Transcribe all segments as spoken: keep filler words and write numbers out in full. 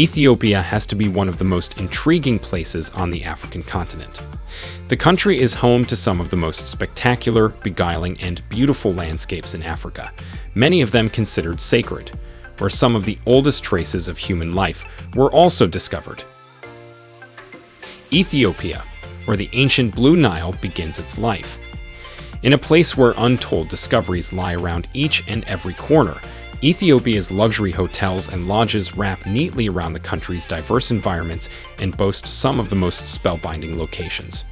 Ethiopia has to be one of the most intriguing places on the African continent. The country is home to some of the most spectacular, beguiling, and beautiful landscapes in Africa, many of them considered sacred, where some of the oldest traces of human life were also discovered. Ethiopia, where the ancient Blue Nile begins its life. In a place where untold discoveries lie around each and every corner, Ethiopia's luxury hotels and lodges wrap neatly around the country's diverse environments and boast some of the most spellbinding locations.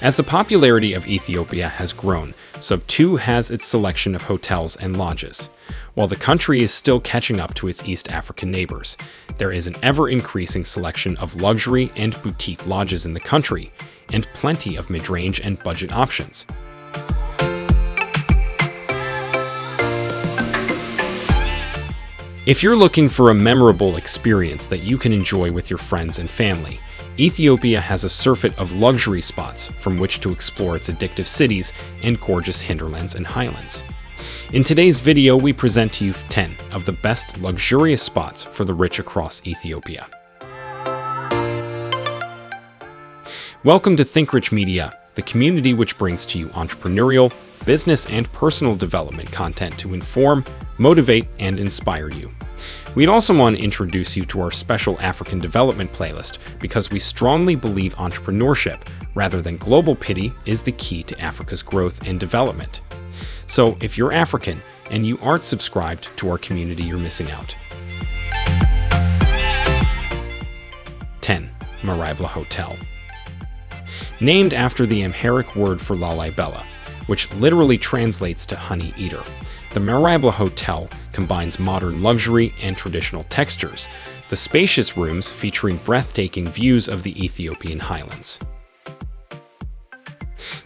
As the popularity of Ethiopia has grown, so too has its selection of hotels and lodges. While the country is still catching up to its East African neighbors, there is an ever-increasing selection of luxury and boutique lodges in the country, and plenty of mid-range and budget options. If you're looking for a memorable experience that you can enjoy with your friends and family, Ethiopia has a surfeit of luxury spots from which to explore its addictive cities and gorgeous hinterlands and highlands. In today's video, we present to you ten of the best luxurious spots for the rich across Ethiopia. Welcome to THINKRICH Media, the community which brings to you entrepreneurial, business, and personal development content to inform, motivate, and inspire you. We'd also want to introduce you to our special African development playlist because we strongly believe entrepreneurship, rather than global pity, is the key to Africa's growth and development. So if you're African and you aren't subscribed to our community, you're missing out. ten. Mirabela Hotel. Named after the Amharic word for Lalibela, which literally translates to honey eater, the Mirabela Hotel combines modern luxury and traditional textures, the spacious rooms featuring breathtaking views of the Ethiopian highlands.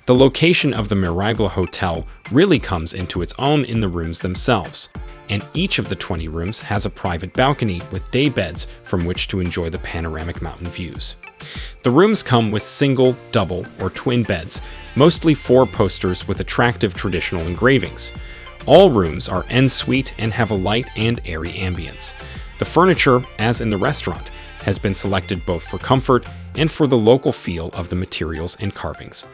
The location of the Mirabela Hotel really comes into its own in the rooms themselves, and each of the twenty rooms has a private balcony with day beds from which to enjoy the panoramic mountain views. The rooms come with single, double, or twin beds, mostly four posters with attractive traditional engravings. All rooms are en-suite and have a light and airy ambience. The furniture, as in the restaurant, has been selected both for comfort and for the local feel of the materials and carvings.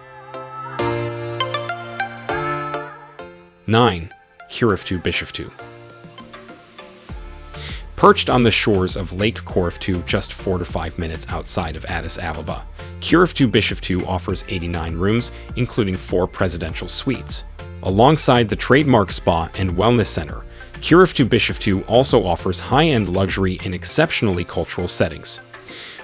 nine. Hiriftu Bishoftu. Perched on the shores of Lake Koriftu, just four to five minutes outside of Addis Ababa, Hiriftu Bishoftu offers eighty-nine rooms, including four presidential suites. Alongside the trademark spa and wellness center, Hiriftu Bishoftu also offers high-end luxury and exceptionally cultural settings.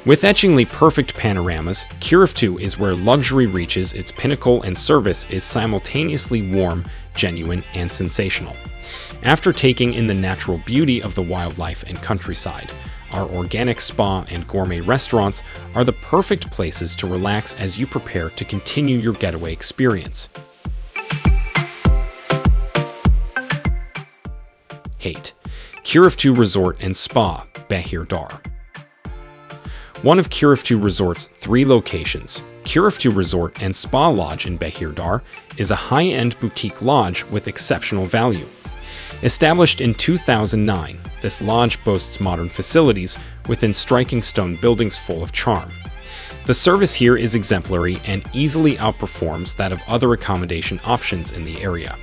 With etchingly perfect panoramas, Hiriftu is where luxury reaches its pinnacle and service is simultaneously warm, genuine, and sensational. After taking in the natural beauty of the wildlife and countryside, our organic spa and gourmet restaurants are the perfect places to relax as you prepare to continue your getaway experience. eight. Hiriftu Resort and Spa, Bahir Dar. One of Hiriftu Resort's three locations, Hiriftu Resort and Spa Lodge in Bahir Dar, is a high-end boutique lodge with exceptional value. Established in two thousand nine, this lodge boasts modern facilities within striking stone buildings full of charm. The service here is exemplary and easily outperforms that of other accommodation options in the area.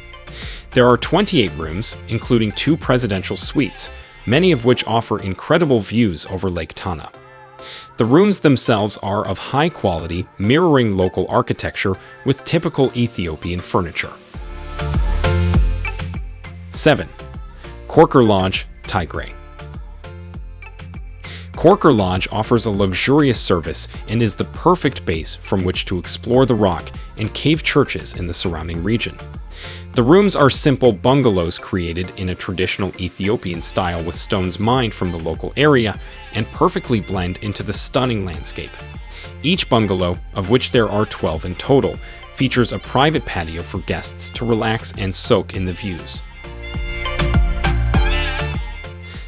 There are twenty-eight rooms, including two presidential suites, many of which offer incredible views over Lake Tana. The rooms themselves are of high quality, mirroring local architecture with typical Ethiopian furniture. seven. Corker Lodge, Tigray. Corker Lodge offers a luxurious service and is the perfect base from which to explore the rock and cave churches in the surrounding region. The rooms are simple bungalows created in a traditional Ethiopian style with stones mined from the local area and perfectly blend into the stunning landscape. Each bungalow, of which there are twelve in total, features a private patio for guests to relax and soak in the views.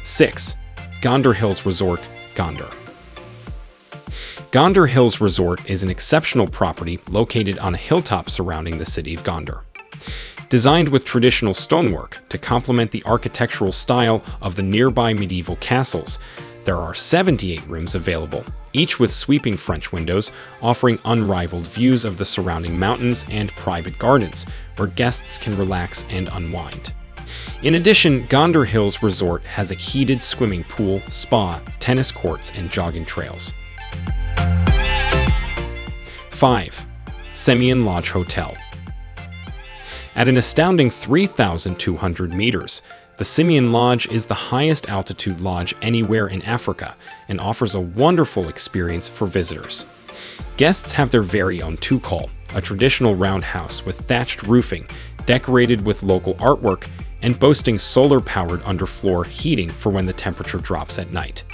six. Gondar Hills Resort, Gondar. Gondar Hills Resort is an exceptional property located on a hilltop surrounding the city of Gondar. Designed with traditional stonework to complement the architectural style of the nearby medieval castles, there are seventy-eight rooms available, each with sweeping French windows, offering unrivaled views of the surrounding mountains and private gardens, where guests can relax and unwind. In addition, Gondar Hills Resort has a heated swimming pool, spa, tennis courts, and jogging trails. five. Simien Lodge Hotel. At an astounding three thousand two hundred meters, the Simien Lodge is the highest altitude lodge anywhere in Africa and offers a wonderful experience for visitors. Guests have their very own tukol, a traditional roundhouse with thatched roofing, decorated with local artwork, and boasting solar-powered underfloor heating for when the temperature drops at night.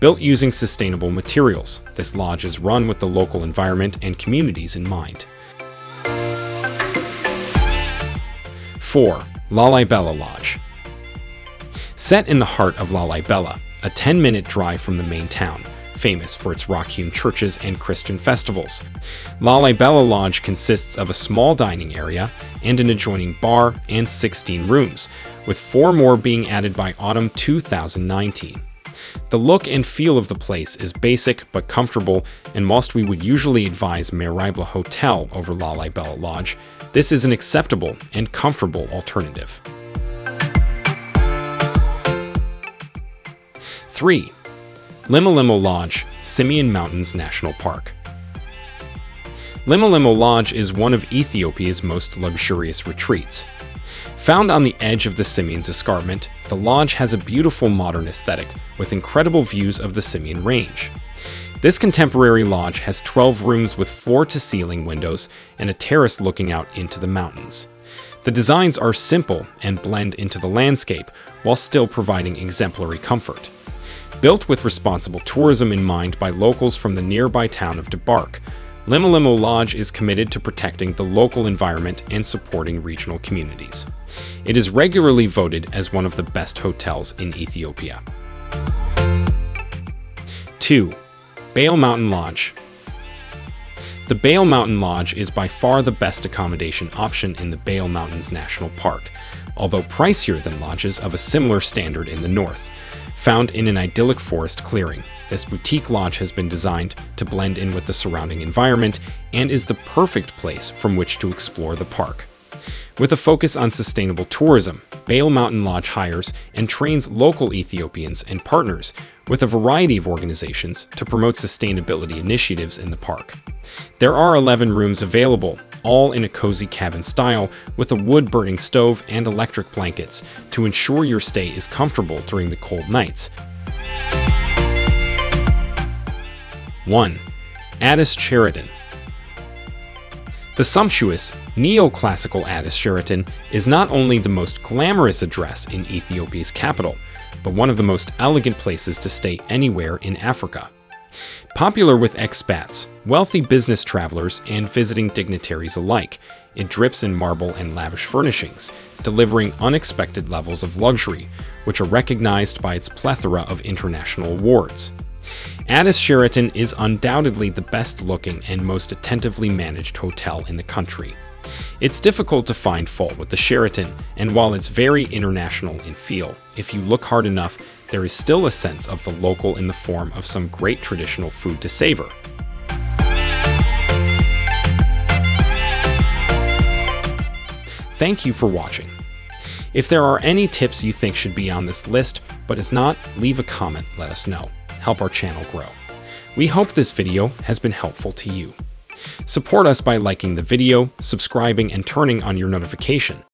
Built using sustainable materials, this lodge is run with the local environment and communities in mind. four. Lalibela Lodge. Set in the heart of Lalibela, a ten-minute drive from the main town, famous for its rock-hewn churches and Christian festivals, Lalibela Lodge consists of a small dining area and an adjoining bar and sixteen rooms, with four more being added by autumn two thousand nineteen. The look and feel of the place is basic but comfortable, and whilst we would usually advise Mirabela Hotel over Lalibela Lodge, this is an acceptable and comfortable alternative. three. Limalimo Lodge, Simien Mountains National Park. Limalimo Lodge is one of Ethiopia's most luxurious retreats. Found on the edge of the Simien's escarpment, the lodge has a beautiful modern aesthetic with incredible views of the Simien Range. This contemporary lodge has twelve rooms with floor-to-ceiling windows and a terrace looking out into the mountains. The designs are simple and blend into the landscape while still providing exemplary comfort. Built with responsible tourism in mind by locals from the nearby town of Debark, Limalimo Lodge is committed to protecting the local environment and supporting regional communities. It is regularly voted as one of the best hotels in Ethiopia. two. Bale Mountain Lodge. The Bale Mountain Lodge is by far the best accommodation option in the Bale Mountains National Park, although pricier than lodges of a similar standard in the north. Found in an idyllic forest clearing, this boutique lodge has been designed to blend in with the surrounding environment and is the perfect place from which to explore the park. With a focus on sustainable tourism, Bale Mountain Lodge hires and trains local Ethiopians and partners with a variety of organizations to promote sustainability initiatives in the park. There are eleven rooms available, all in a cozy cabin style with a wood-burning stove and electric blankets to ensure your stay is comfortable during the cold nights. one. Addis Sheraton. The sumptuous, neoclassical Addis Sheraton is not only the most glamorous address in Ethiopia's capital, but one of the most elegant places to stay anywhere in Africa. Popular with expats, wealthy business travelers, and visiting dignitaries alike, it drips in marble and lavish furnishings, delivering unexpected levels of luxury, which are recognized by its plethora of international awards. Addis Sheraton is undoubtedly the best-looking and most attentively managed hotel in the country. It's difficult to find fault with the Sheraton, and while it's very international in feel, if you look hard enough, there is still a sense of the local in the form of some great traditional food to savor. Thank you for watching. If there are any tips you think should be on this list, but is not, leave a comment, let us know. Help our channel grow. We hope this video has been helpful to you. Support us by liking the video, subscribing, and turning on your notification.